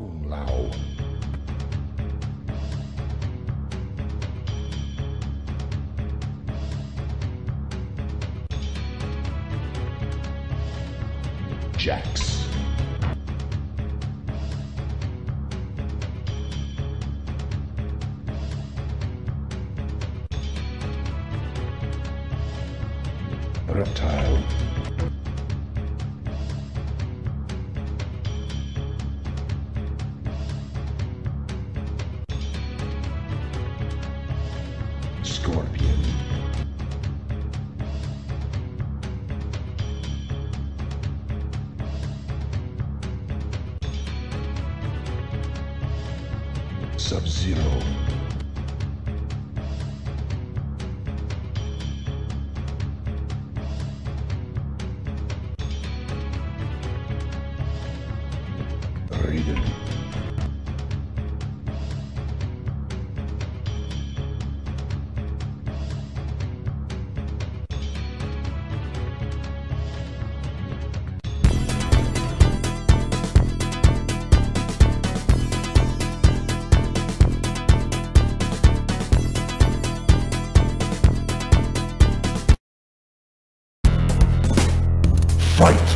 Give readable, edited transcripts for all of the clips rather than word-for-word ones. cum laude. Jax. Reptile. Scorpion. Sub-Zero. Raiden. Fight! Fight!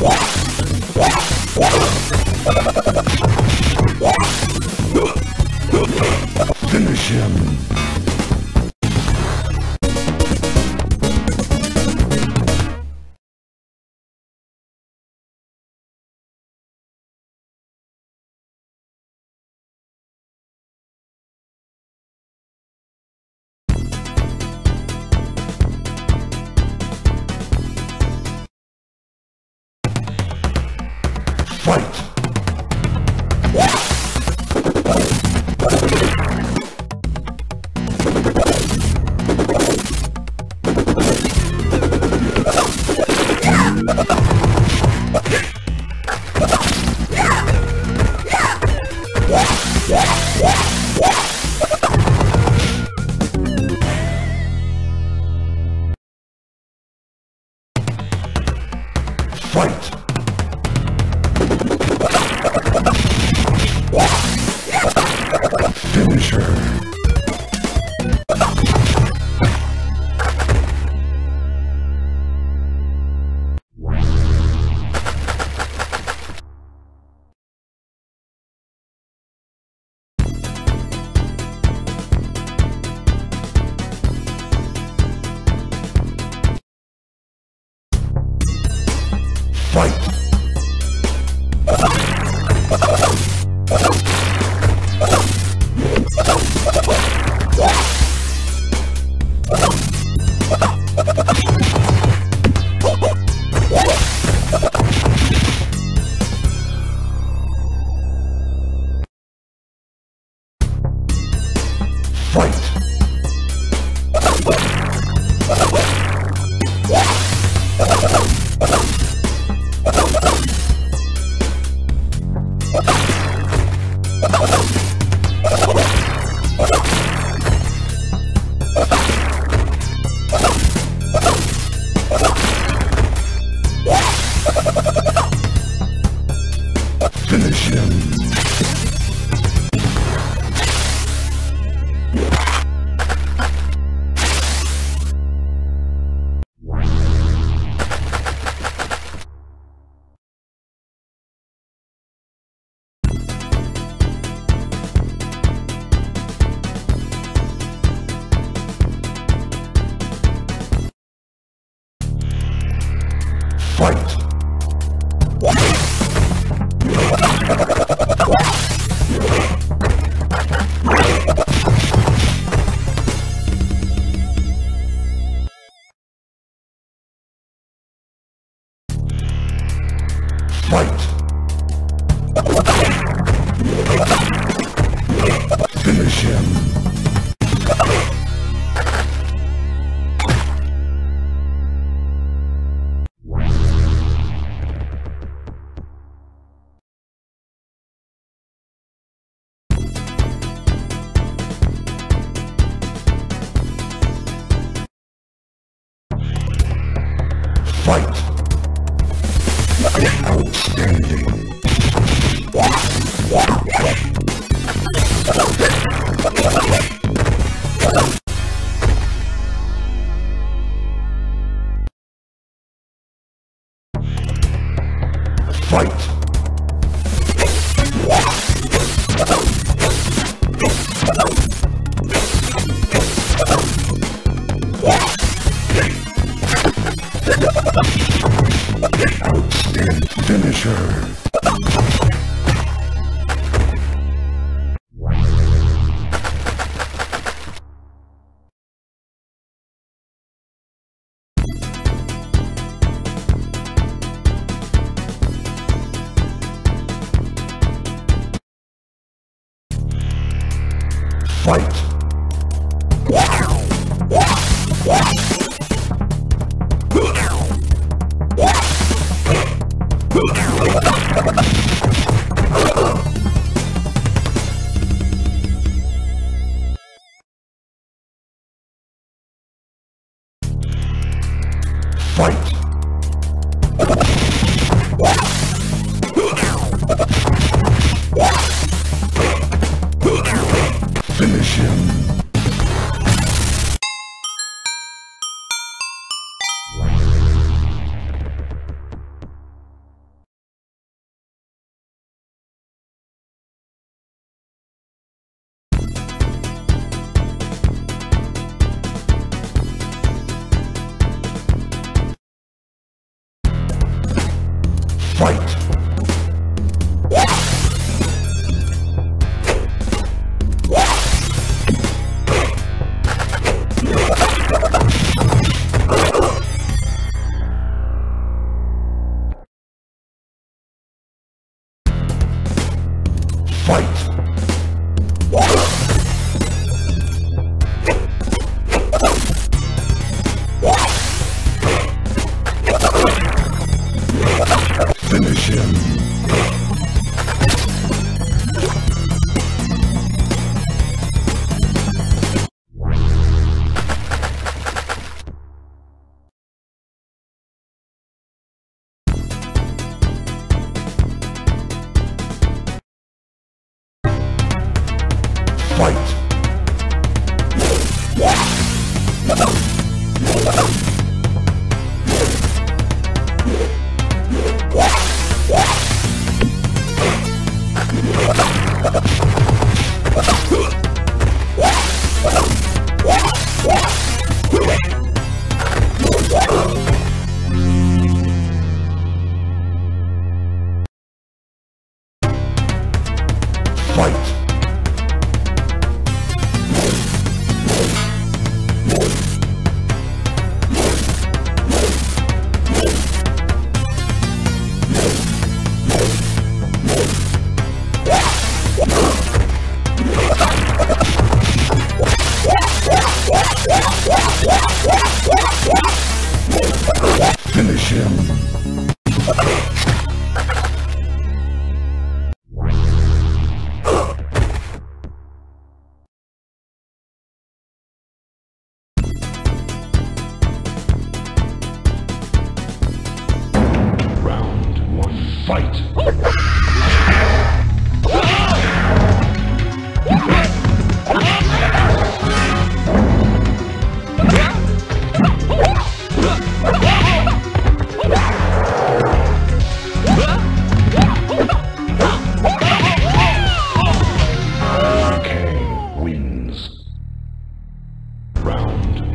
Fight! Fight! Fight! Fight! Finish him!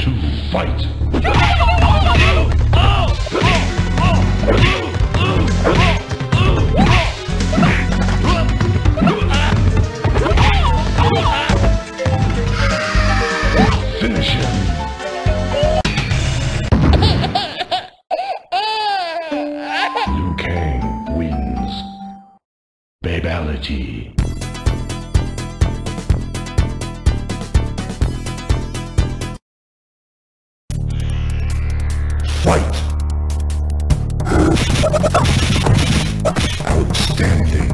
to fight. Babality. Fight. Outstanding.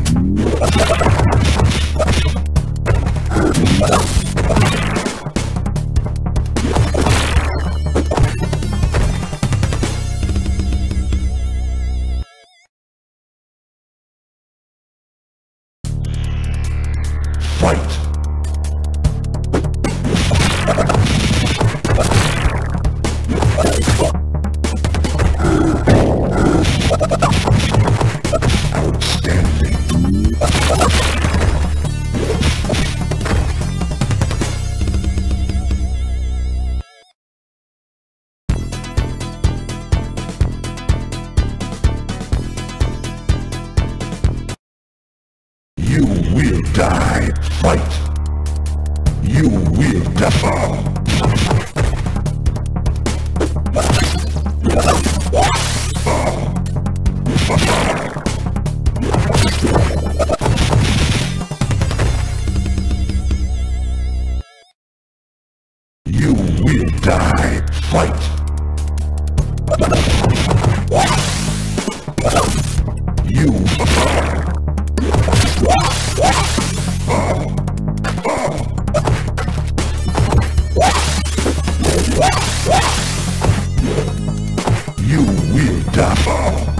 You will die.